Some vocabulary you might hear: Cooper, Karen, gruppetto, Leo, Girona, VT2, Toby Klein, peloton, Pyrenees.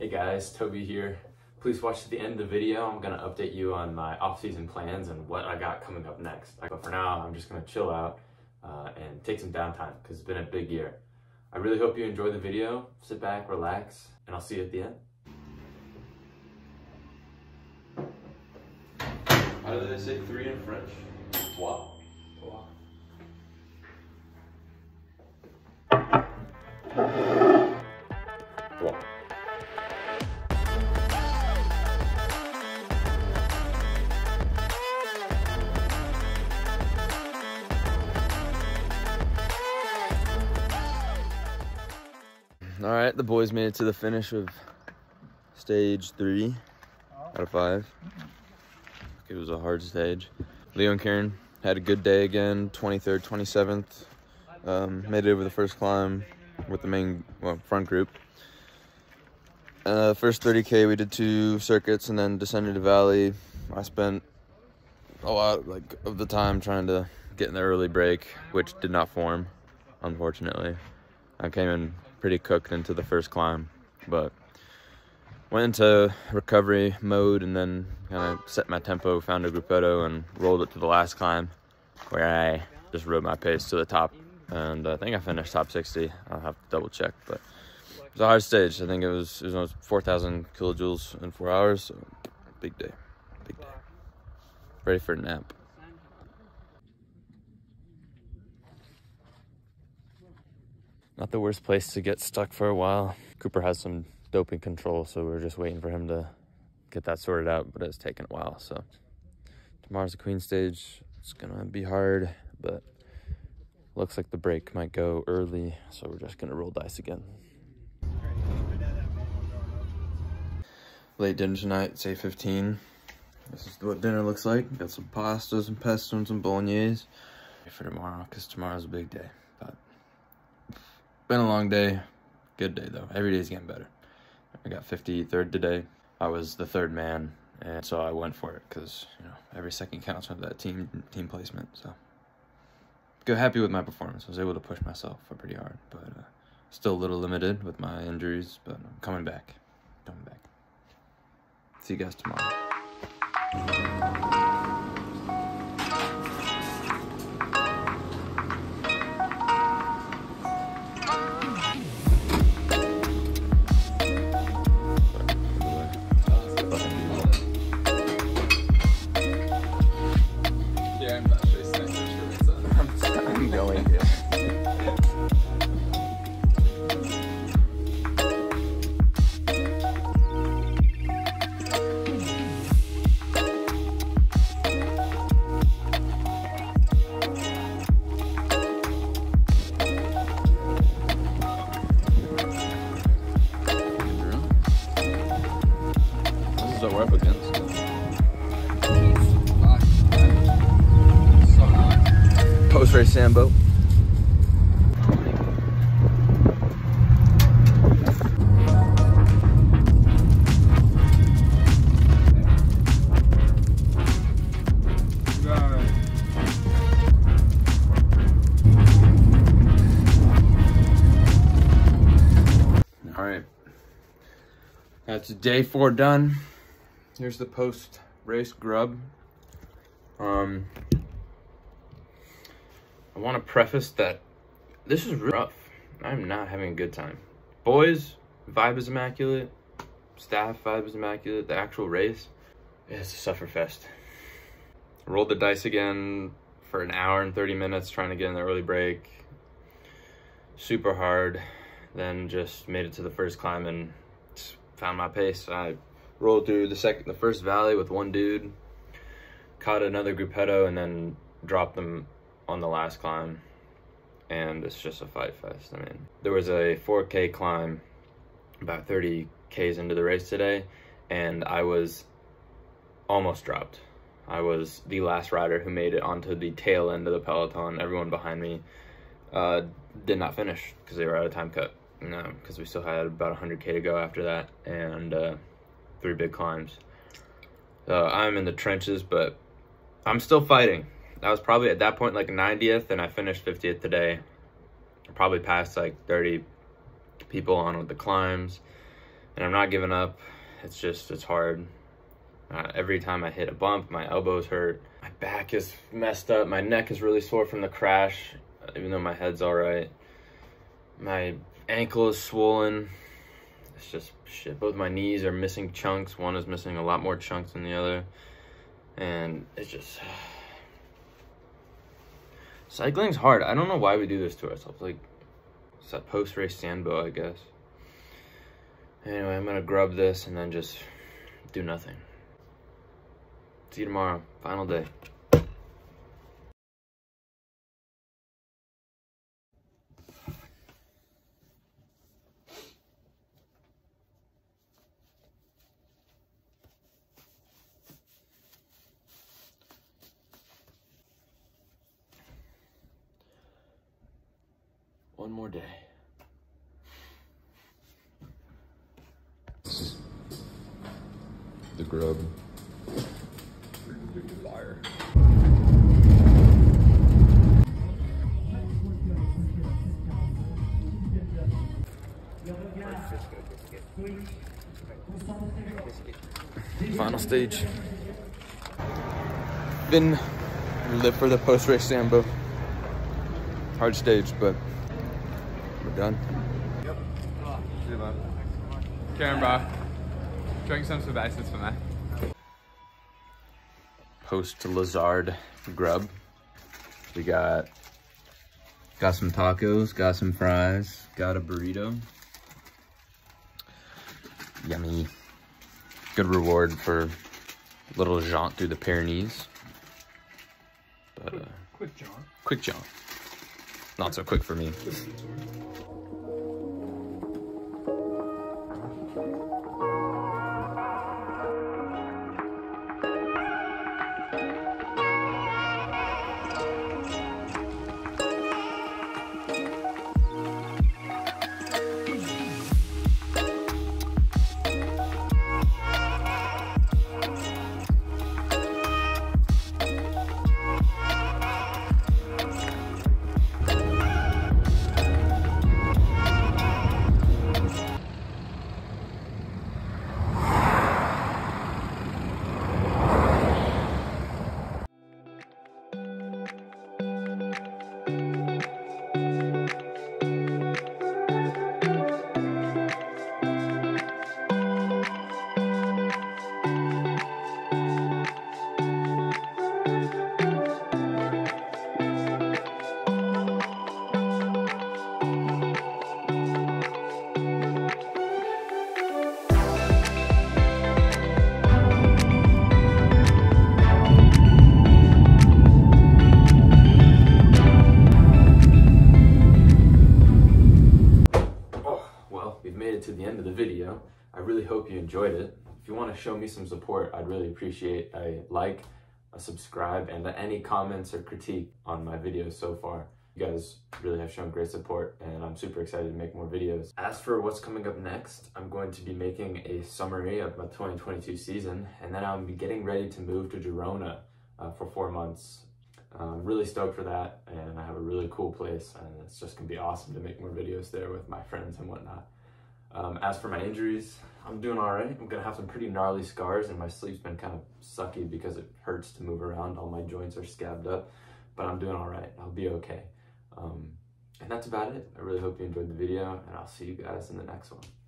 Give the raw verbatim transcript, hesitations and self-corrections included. Hey guys, Toby here. Please watch to the end of the video. I'm gonna update you on my off-season plans and what I got coming up next. But for now, I'm just gonna chill out uh, and take some downtime because it's been a big year. I really hope you enjoy the video. Sit back, relax, and I'll see you at the end. How do they say three in French? Trois. Trois. All right, the boys made it to the finish of stage three out of five. It was a hard stage. Leo and Karen had a good day again, twenty-third, twenty-seventh. Um, made it over the first climb with the main well, front group. Uh, first thirty K, we did two circuits and then descended to Valley. I spent a lot like, of the time trying to get in the early break, which did not form, unfortunately. I came in pretty cooked into the first climb, but went into recovery mode and then kind of set my tempo, found a gruppetto, and rolled it to the last climb where I just rode my pace to the top, and I think I finished top sixty. I'll have to double check, but it was a hard stage. I think it was, it was almost four thousand kilojoules in four hours, so big day, big day. Ready for a nap. Not the worst place to get stuck for a while. Cooper has some doping control, so we're just waiting for him to get that sorted out, but it's taken a while, so. Tomorrow's the Queen stage. It's gonna be hard, but looks like the break might go early, so we're just gonna roll dice again. Late dinner tonight, it's eight fifteen. This is what dinner looks like. Got some pastas and pesto and some bolognese for tomorrow, because tomorrow's a big day. But been a long day. Good day though. Every day's getting better. I got fifty-third today. I was the third man, and so I went for it because you know every second counts for that team team placement. So go happy with my performance. I was able to push myself pretty hard, but uh, still a little limited with my injuries. But I'm coming back. Coming back. See you guys tomorrow. Post-race Sambo. All right, that's day four done. Here's the post-race grub. Um, I want to preface that this is rough. I'm not having a good time. Boys, vibe is immaculate. Staff, vibe is immaculate. The actual race, it's a sufferfest. Rolled the dice again for an hour and thirty minutes trying to get in the early break. Super hard. Then just made it to the first climb and found my pace. I rolled through the second, the first valley with one dude, caught another gruppetto, and then dropped them on the last climb, and it's just a fight fest. I mean, there was a four K climb about thirty Ks into the race today, and I was almost dropped. I was the last rider who made it onto the tail end of the peloton. Everyone behind me uh, did not finish because they were out of time cut. No, because we still had about one hundred K to go after that, and uh, three big climbs. So I'm in the trenches, but I'm still fighting. I was probably at that point like ninetieth, and I finished fiftieth today. I probably passed like thirty people on with the climbs, and I'm not giving up. It's just, it's hard. Uh, every time I hit a bump, my elbows hurt, my back is messed up, my neck is really sore from the crash, even though my head's all right. My ankle is swollen. It's just shit. Both my knees are missing chunks. One is missing a lot more chunks than the other. And it's just... cycling's hard. I don't know why we do this to ourselves. Like, it's that post-race Sambo, I guess. Anyway, I'm gonna grub this and then just do nothing. See you tomorrow, final day. One more day. The grub. Final stage. Then we live for the post-race Sambo. Hard stage, but we're done. Yep. See you, man. Karen, bro. Drink some Cervezas for me. Post Lazard grub. We got got some tacos, got some fries, got a burrito. Yummy. Good reward for a little jaunt through the Pyrenees. But, uh, quick, quick jaunt. Quick jaunt. Not so quick for me. I really hope you enjoyed it. If you want to show me some support, I'd really appreciate a like, a subscribe, and any comments or critique on my videos so far. You guys really have shown great support, and I'm super excited to make more videos. As for what's coming up next, I'm going to be making a summary of my twenty twenty-two season, and then I'll be getting ready to move to Girona uh, for four months. Uh, I'm really stoked for that, and I have a really cool place, and it's just going to be awesome to make more videos there with my friends and whatnot. Um, as for my injuries, I'm doing all right. I'm gonna have some pretty gnarly scars, and my sleep's been kind of sucky because it hurts to move around. All my joints are scabbed up, but I'm doing all right. I'll be okay. Um, and that's about it. I really hope you enjoyed the video, and I'll see you guys in the next one.